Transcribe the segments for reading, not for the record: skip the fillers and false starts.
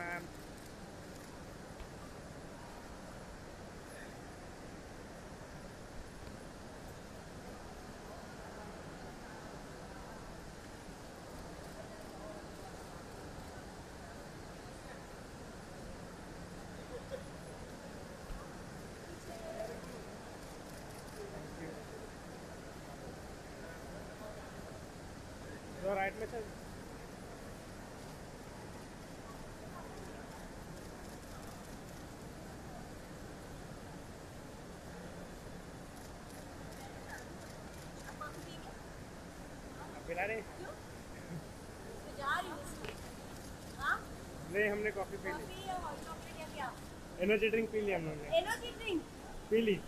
man. All right, Mitchell. नहीं हमने coffee पी ली और चॉकलेट क्या क्या एनर्जी ड्रिंक पी ली हमने एनर्जी ड्रिंक पी ली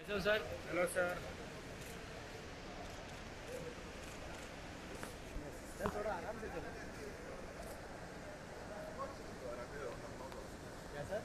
हेलो सर हेलो सर थोड़ा आराम से चलो क्या सर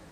है